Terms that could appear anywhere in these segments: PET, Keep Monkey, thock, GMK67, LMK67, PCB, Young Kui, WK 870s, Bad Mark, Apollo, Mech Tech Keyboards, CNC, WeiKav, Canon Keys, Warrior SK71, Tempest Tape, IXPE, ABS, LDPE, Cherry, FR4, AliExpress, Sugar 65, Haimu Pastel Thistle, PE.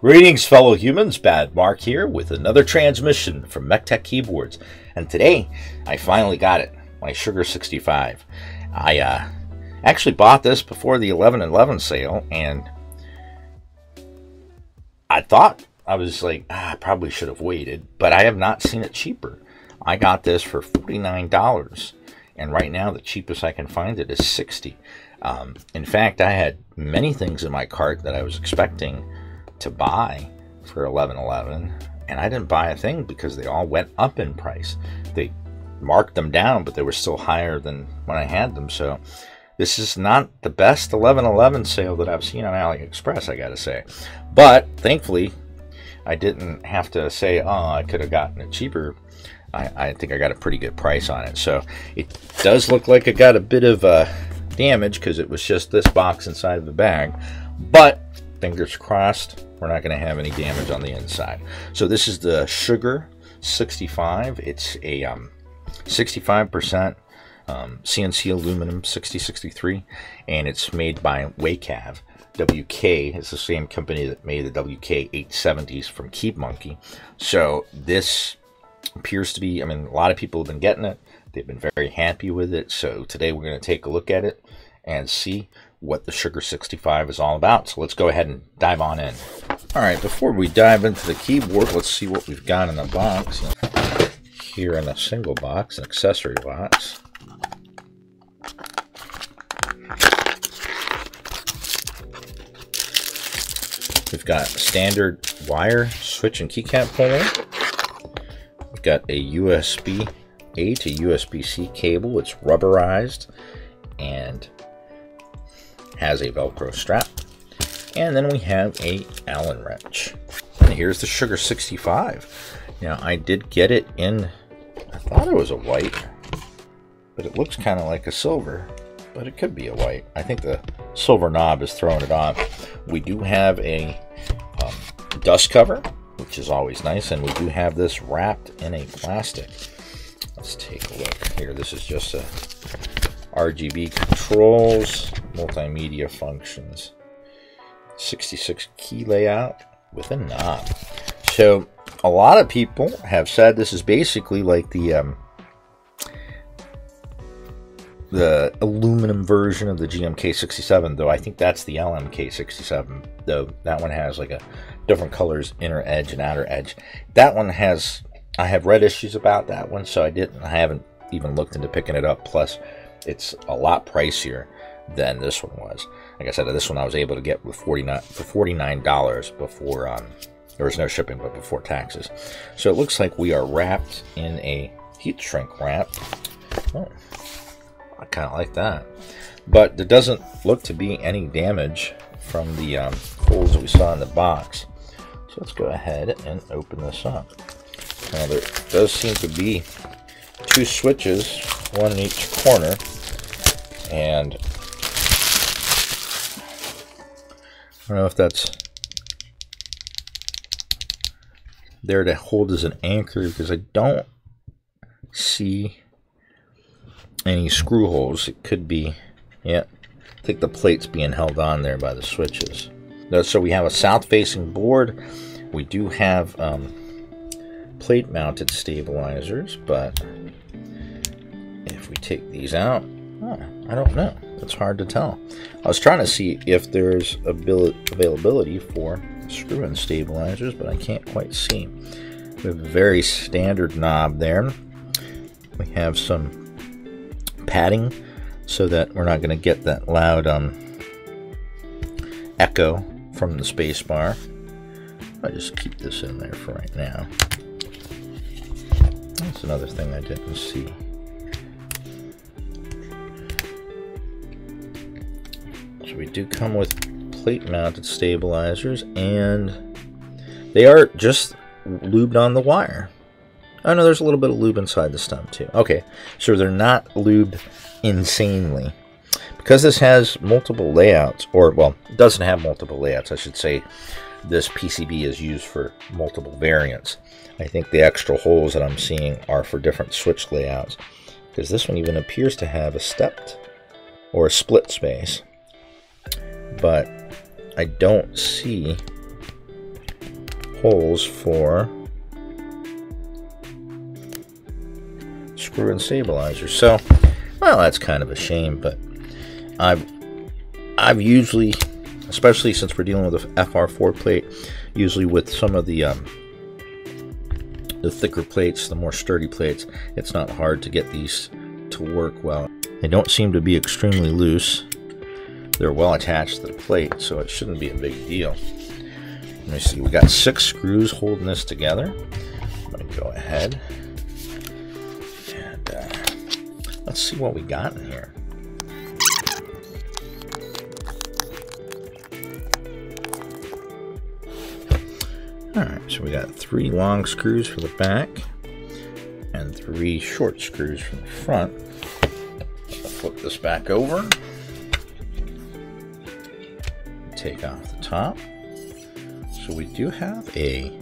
Greetings, fellow humans. Bad Mark here with another transmission from Mech Tech Keyboards, and today I finally got it, my Sugar 65. I actually bought this before the 11/11 sale, and I probably should have waited, but I have not seen it cheaper. I got this for $49, and right now the cheapest I can find it is $60. In fact, I had many things in my cart that I was expecting to buy for 11/11, and I didn't buy a thing because they all went up in price. They marked them down, but they were still higher than when I had them. So this is not the best 11/11 sale that I've seen on AliExpress, I gotta say. But thankfully, I didn't have to say, "Oh, I could have gotten it cheaper." I think I got a pretty good price on it. So it does look like it got a bit of damage because it was just this box inside of the bag, but fingers crossed we're not going to have any damage on the inside. So this is the Sugar 65. It's a 65% CNC aluminum 6063, and it's made by WeiKav. WK is the same company that made the WK 870s from Keep Monkey. So this appears to be, I mean, a lot of people have been getting it. They've been very happy with it. So today we're going to take a look at it and see what the Sugar 65 is all about. So let's go ahead and dive on in. All right, before we dive into the keyboard, let's see what we've got in the box. Here in a single box, an accessory box. We've got standard wire switch and keycap puller. We've got a USB A to USB-C cable. It's rubberized and has a Velcro strap, and then we have a Allen wrench. And here's the Sugar 65. Now I did get it in, I thought it was a white, but it looks kind of like a silver, but it could be a white. I think the silver knob is throwing it off. We do have a dust cover, which is always nice, and we do have this wrapped in a plastic. Let's take a look here. This is just a RGB controls, multimedia functions, 66 key layout with a knob. So a lot of people have said this is basically like the aluminum version of the GMK67, though I think that's the LMK67, though that one has like a different colors, inner edge and outer edge. That one has, I have read issues about that one, so I haven't even looked into picking it up. Plus it's a lot pricier than this one was. Like I said, this one I was able to get with $49 before there was no shipping, but before taxes. So it looks like we are wrapped in a heat shrink wrap. Oh, I kind of like that, but there doesn't look to be any damage from the holes that we saw in the box. So let's go ahead and open this up. Now there does seem to be two switches, one in each corner, and I don't know if that's there to hold as an anchor, because I don't see any screw holes. It could be, yeah, I think the plate's being held on there by the switches. So we have a south-facing board. We do have plate-mounted stabilizers, but if we take these out, I don't know. It's hard to tell. I was trying to see if there's availability for screw-in stabilizers, but I can't quite see. We have a very standard knob there. We have some padding so that we're not going to get that loud echo from the space bar. I'll just keep this in there for right now. That's another thing I didn't see. We do come with plate mounted stabilizers, and they are just lubed on the wire. Oh no, there's a little bit of lube inside the stump too. Okay, so they're not lubed insanely. Because this has multiple layouts, or well, it doesn't have multiple layouts, I should say. This PCB is used for multiple variants. I think the extra holes that I'm seeing are for different switch layouts. because this one even appears to have a stepped or a split space, but I don't see holes for screw and stabilizer. So, well, that's kind of a shame, but I've usually, especially since we're dealing with the FR4 plate, usually with some of the thicker plates, the more sturdy plates, it's not hard to get these to work well. They don't seem to be extremely loose. They're well attached to the plate, so it shouldn't be a big deal. Let me see, we got 6 screws holding this together. I'm going to go ahead and let's see what we got in here. Alright, so we got 3 long screws for the back and 3 short screws from the front. I'll flip this back over. Take off the top. So we do have a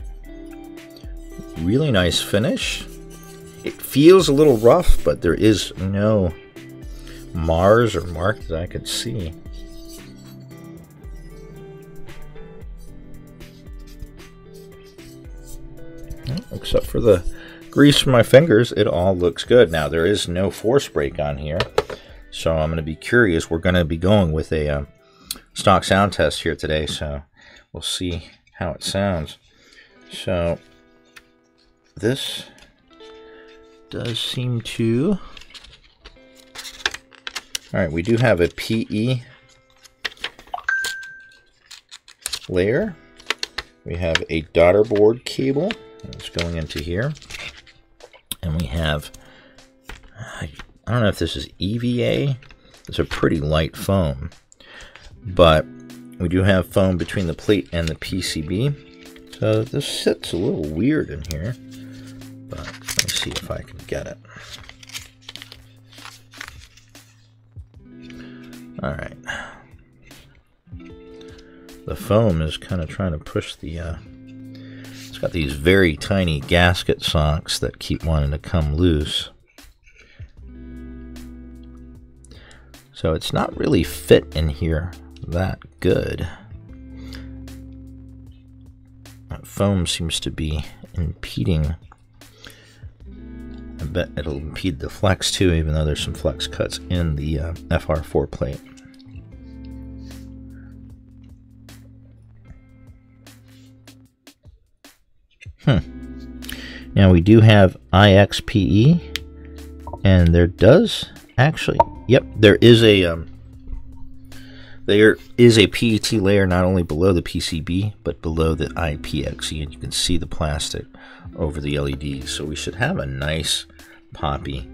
really nice finish. It feels a little rough, but there is no Mars or mark that I could see. Except for the grease from my fingers, it all looks good. Now, there is no force brake on here, so I'm going to be curious. We're going to be going with a stock sound test here today, so we'll see how it sounds. So this does seem to... All right, we do have a PE layer. We have a daughter board cable that's going into here. And we have, I don't know if this is EVA. It's a pretty light foam, but we do have foam between the plate and the PCB. So this sits a little weird in here, but let me see if I can get it. All right. The foam is kind of trying to push the, it's got these very tiny gasket socks that keep wanting to come loose. So it's not really fit in here that good. That foam seems to be impeding. I bet it'll impede the flex too, even though there's some flex cuts in the FR4 plate. Now we do have IXPE, and there does actually, yep, there is a PET layer not only below the PCB but below the IPXE, and you can see the plastic over the LEDs, so we should have a nice poppy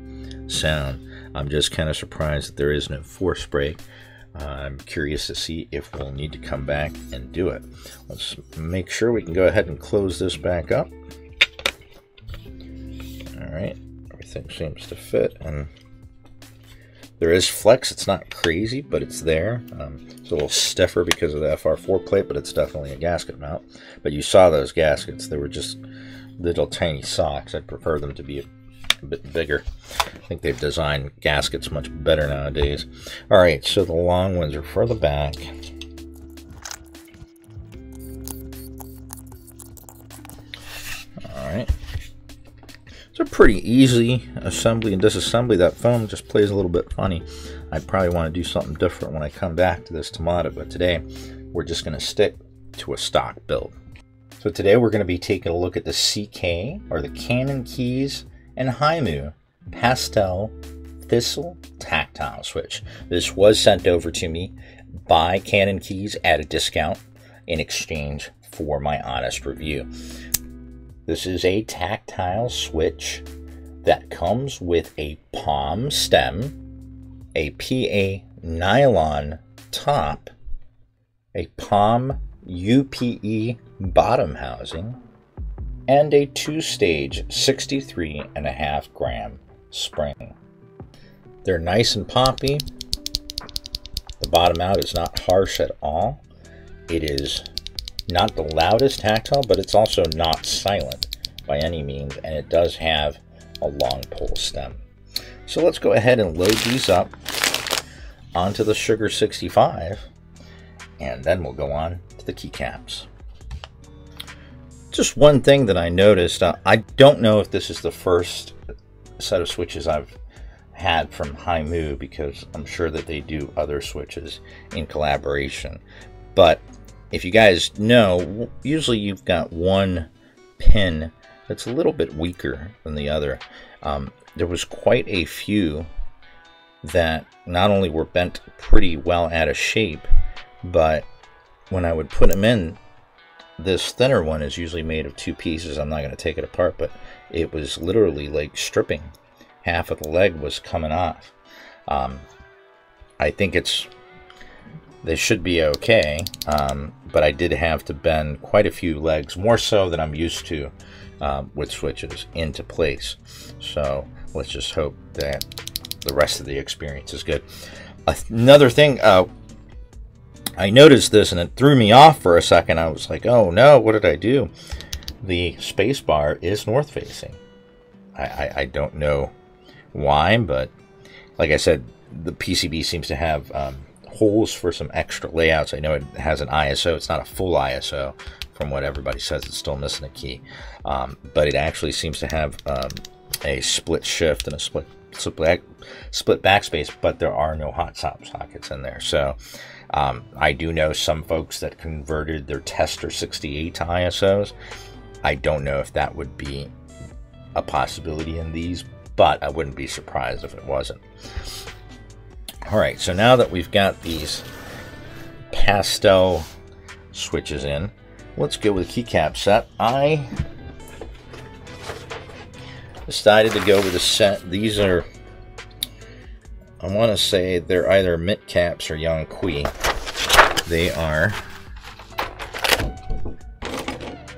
sound. I'm just kind of surprised that there is no force brake. I'm curious to see if we'll need to come back and do it. Let's make sure we can go ahead and close this back up. All right, everything seems to fit, and there is flex. It's not crazy, but it's there. It's a little stiffer because of the FR4 plate, but it's definitely a gasket mount. But you saw those gaskets. They were just little tiny socks. I'd prefer them to be a bit bigger. I think they've designed gaskets much better nowadays. All right, so the long ones are further back. All right, it's a pretty easy assembly and disassembly. That foam just plays a little bit funny. I probably want to do something different when I come back to this Tomato, but today we're just going to stick to a stock build. So today we're going to be taking a look at the CK, or the Canon Keys, and Haimu Pastel Thistle Tactile Switch. This was sent over to me by Canon Keys at a discount in exchange for my honest review. This is a tactile switch that comes with a palm stem, a PA nylon top, a palm UPE bottom housing, and a 2-stage 63.5-gram spring. They're nice and poppy. The bottom out is not harsh at all. It is not the loudest tactile, but it's also not silent by any means, and it does have a long pole stem. So let's go ahead and load these up onto the Sugar 65, and then we'll go on to the keycaps. Just one thing that I noticed, I don't know if this is the first set of switches I've had from Haimu, because I'm sure that they do other switches in collaboration. But if you guys know, usually you've got one pin that's a little bit weaker than the other. There was quite a few that not only were bent pretty well out of shape, but when I would put them in, this thinner one is usually made of two pieces. I'm not going to take it apart, but it was literally like stripping. Half of the leg was coming off. I think they should be okay, but I did have to bend quite a few legs, more so than I'm used to with switches, into place. So let's just hope that the rest of the experience is good. Another thing, I noticed this and it threw me off for a second. I was like, oh no, what did I do? The space bar is north facing. I don't know why, but like I said, the PCB seems to have holes for some extra layouts. I know it has an ISO. It's not a full ISO from what everybody says. It's still missing a key, but it actually seems to have a split shift and a split backspace, but there are no hot swap sockets in there. So I do know some folks that converted their tester 68 to ISOs. I don't know if that would be a possibility in these, but I wouldn't be surprised if it wasn't. All right, so now that we've got these pastel switches in, let's go with the keycap set. I decided to go with a set. These are, I want to say they're either Mint Caps or Young Kui. They are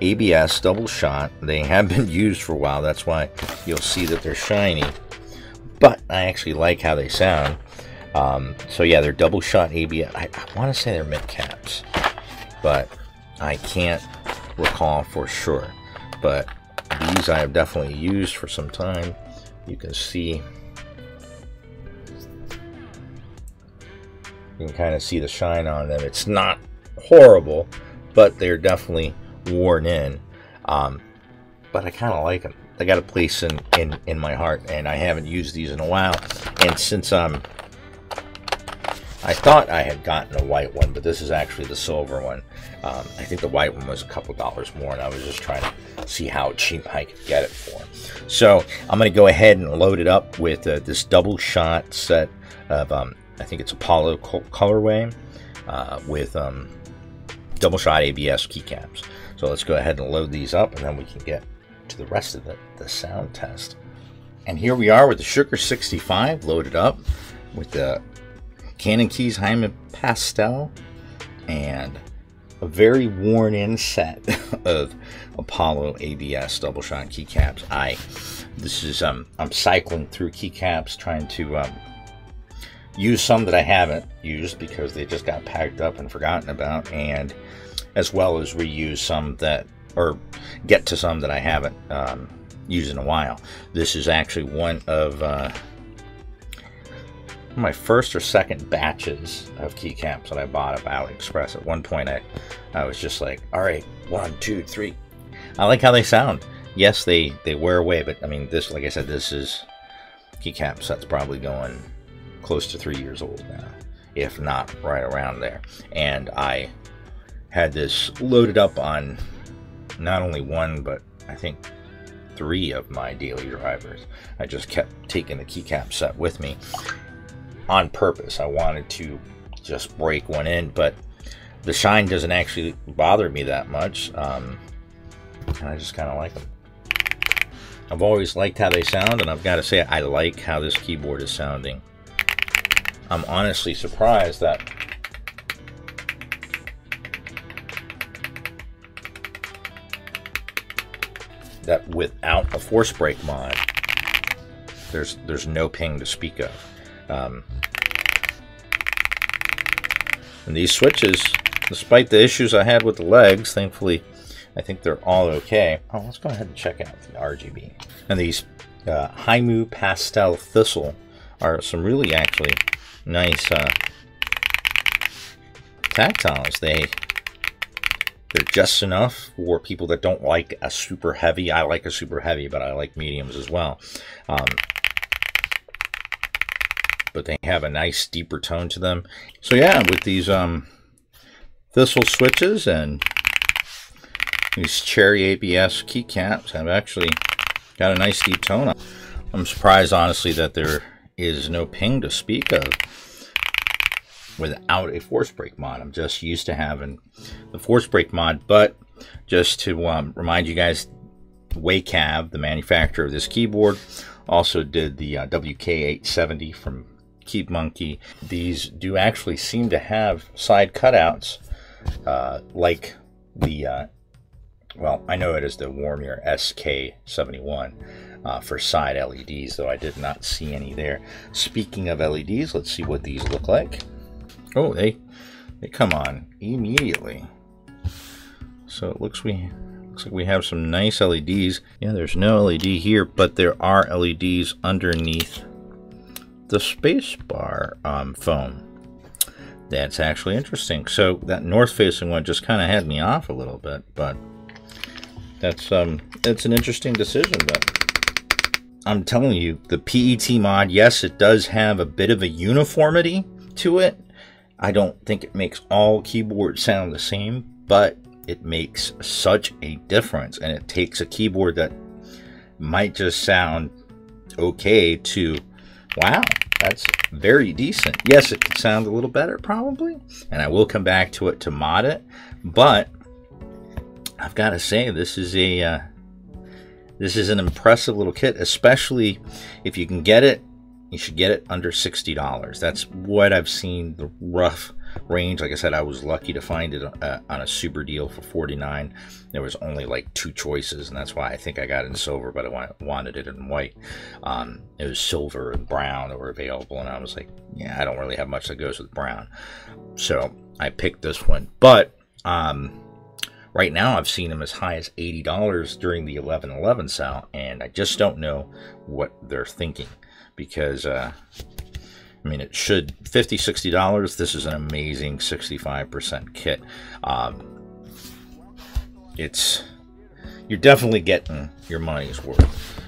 ABS double shot. They have been used for a while. That's why you'll see that they're shiny. But I actually like how they sound. So yeah, they're double shot ABS. I want to say they're Mint Caps, but I can't recall for sure. But these I have definitely used for some time. You can see, you can kind of see the shine on them. It's not horrible, but they're definitely worn in. But I kind of like them. They got a place in my heart, and I haven't used these in a while. And since I thought I had gotten a white one, but this is actually the silver one. I think the white one was a couple dollars more, and I was just trying to see how cheap I could get it for. So I'm going to go ahead and load it up with this double shot set of, I think it's Apollo colorway with double shot ABS keycaps. So let's go ahead and load these up, and then we can get to the rest of the sound test. And here we are with the Sugar 65 loaded up with the Canon Keys Haimu Pastel, and a very worn in set of Apollo ABS double shot keycaps. I'm cycling through keycaps, trying to use some that I haven't used because they just got packed up and forgotten about, and as well as reuse some that, or get to some that I haven't used in a while. This is actually one of my first or second batches of keycaps that I bought of AliExpress. At one point I was just like, all right, 1 2 3. I like how they sound. Yes, they wear away, but I mean, this, like I said, this is keycaps that's probably going close to 3 years old now, if not right around there. And I had this loaded up on not only one, but I think 3 of my daily drivers. I just kept taking the keycap set with me on purpose. I wanted to just break one in, but the shine doesn't actually bother me that much, and I just kind of like them. I've always liked how they sound, and I've got to say, I like how this keyboard is sounding. I'm honestly surprised that without a force brake mod, there's no ping to speak of. And these switches, despite the issues I had with the legs, thankfully I think they're all okay. Oh, let's go ahead and check out the RGB. And these Haimu Pastel Thistle are some really actually nice tactiles. They're just enough for people that don't like a super heavy. I like a super heavy, but I like mediums as well. But they have a nice deeper tone to them. So yeah, with these thistle switches and these Cherry ABS keycaps, I've actually got a nice deep tone. I'm surprised, honestly, that there is no ping to speak of without a force brake mod. I'm just used to having the force brake mod, but just to remind you guys, WeiKav, the manufacturer of this keyboard, also did the WK 870 from Keep Monkey. These do actually seem to have side cutouts, like the, well, I know it is the Warrior SK71 for side LEDs, though I did not see any there. Speaking of LEDs, let's see what these look like. Oh, they come on immediately. So it looks like we have some nice LEDs. Yeah, there's no LED here, but there are LEDs underneath the spacebar foam. That's actually interesting. So that north-facing one just kind of had me off a little bit, but that's it's an interesting decision. But I'm telling you, the PET mod, yes, it does have a bit of a uniformity to it. I don't think it makes all keyboards sound the same, but it makes such a difference, and it takes a keyboard that might just sound okay to, wow, that's very decent. Yes, it could sound a little better probably, and I will come back to it to mod it, but I've got to say this is a this is an impressive little kit, especially if you can get it. You should get it under $60. That's what I've seen, the rough range. Like I said, I was lucky to find it on a super deal for $49. There was only like two choices, and that's why I think I got it in silver, but I wanted it in white. It was silver and brown that were available, and I was like, yeah, I don't really have much that goes with brown. So I picked this one. But right now I've seen them as high as $80 during the 11/11 sale, and I just don't know what they're thinking. Because, I mean, it should $50, $60. This is an amazing 65% kit. You're definitely getting your money's worth.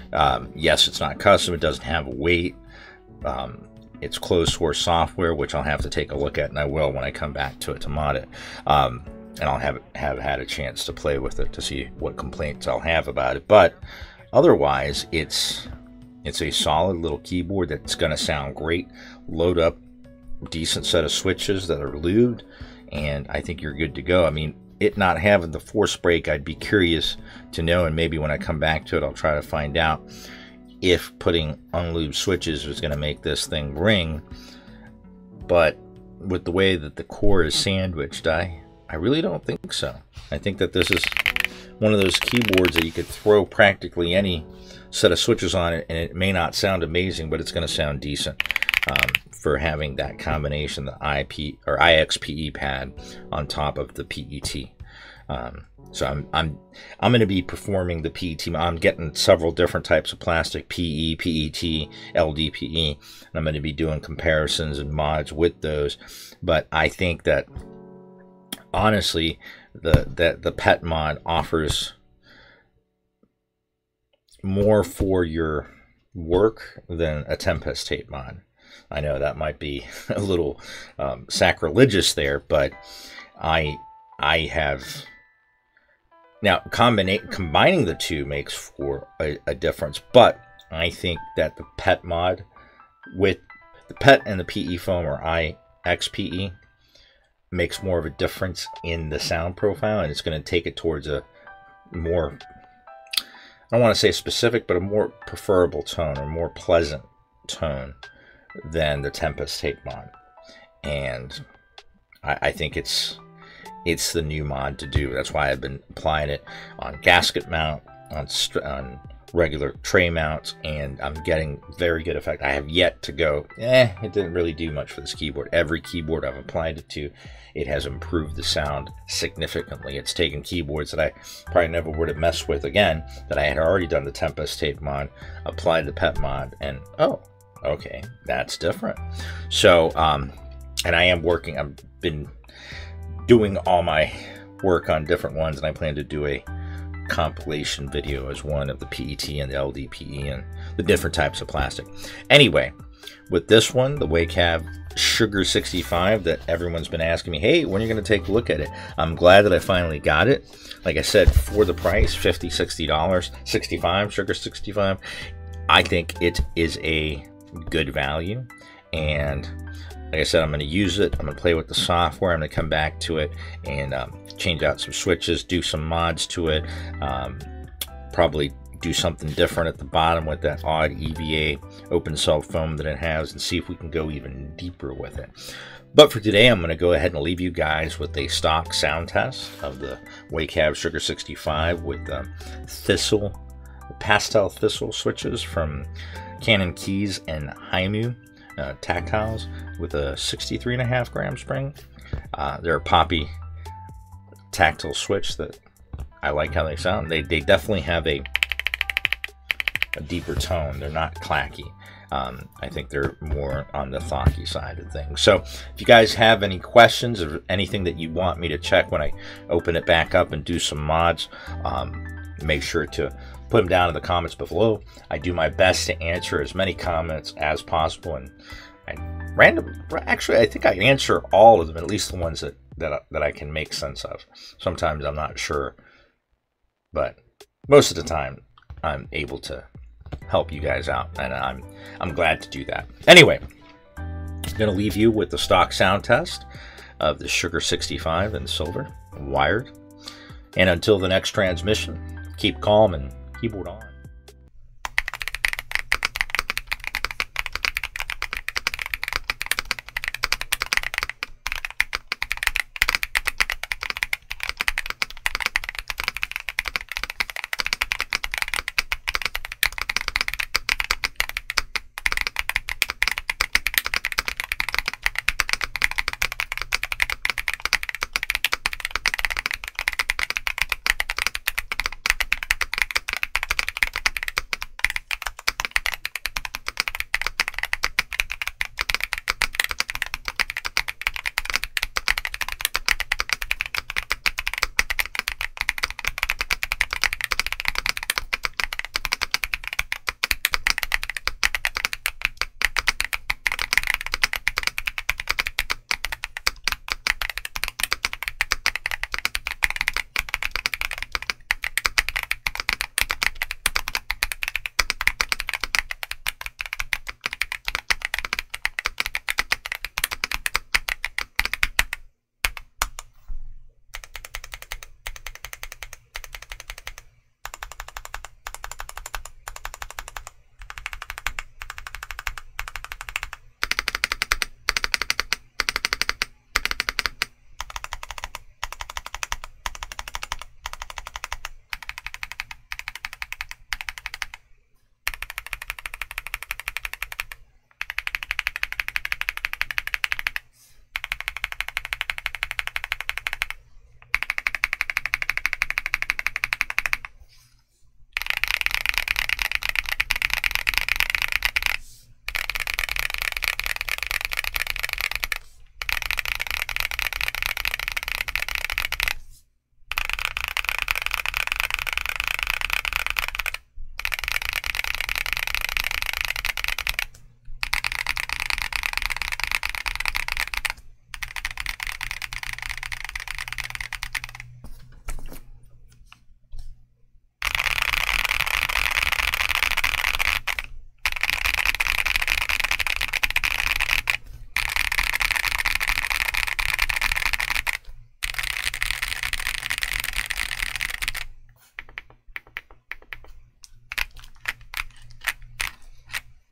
Yes, it's not custom. It doesn't have weight. It's closed source software, which I'll have to take a look at, and I will when I come back to it to mod it. And I'll have had a chance to play with it to see what complaints I'll have about it. But otherwise, it's a solid little keyboard that's going to sound great. Load up a decent set of switches that are lubed, and I think you're good to go. I mean, it not having the force brake, I'd be curious to know, and maybe when I come back to it, I'll try to find out if putting unlubed switches was going to make this thing ring. But with the way that the core is sandwiched, I really don't think so. I think that this is one of those keyboards that you could throw practically any set of switches on it, and it may not sound amazing, but it's going to sound decent for having that combination, the IP or IXPE pad on top of the PET. So I'm going to be performing the PET. I'm getting several different types of plastic: PE, PET, LDPE, and I'm going to be doing comparisons and mods with those. But I think that honestly, the PET mod offers more for your work than a Tempest Tape mod. I know that might be a little sacrilegious there, but I have now combining the two makes for a difference. But I think that the PET mod with the PET and the PE foam or IXPE makes more of a difference in the sound profile, and it's going to take it towards a more, I don't want to say specific, but a more preferable tone or more pleasant tone than the Tempest Tape mod. And I think it's the new mod to do. That's why I've been applying it on gasket mount, on regular tray mounts, and I'm getting very good effect. I have yet to go, it didn't really do much for this keyboard. Every keyboard I've applied it to, it has improved the sound significantly. It's taken keyboards that I probably never would have messed with again, that I had already done the Tempest Tape mod, applied the PET mod, and oh, okay, that's different. So, and I am working, I've been doing all my work on different ones, and I plan to do a compilation video as one of the PET and the LDPE and the different types of plastic. Anyway, with this one, the WeiKav Sugar 65 that everyone's been asking me, hey, when are you going to take a look at it? I'm glad that I finally got it. Like I said, for the price, $50, $60, 65, Sugar 65, I think it is a good value. And like I said, I'm going to use it. I'm going to play with the software. I'm going to come back to it and change out some switches, do some mods to it, probably do something different at the bottom with that odd EVA open cell foam that it has, and see if we can go even deeper with it. But for today, I'm going to go ahead and leave you guys with a stock sound test of the WeiKav Sugar 65 with the Thistle, Pastel Thistle switches from Canon Keys and Haimu. Tactiles with a 63.5 gram spring. They're a poppy tactile switch that I like how they sound. They definitely have a deeper tone. They're not clacky. I think they're more on the thocky side of things. So if you guys have any questions or anything that you want me to check when I open it back up and do some mods, make sure to put them down in the comments below. I do my best to answer as many comments as possible, and I think I answer all of them, at least the ones that I can make sense of. Sometimes I'm not sure, but most of the time I'm able to help you guys out, and I'm glad to do that. Anyway, I'm gonna leave you with the stock sound test of the Sugar 65 in silver wired, and until the next transmission, keep calm and keyboard on.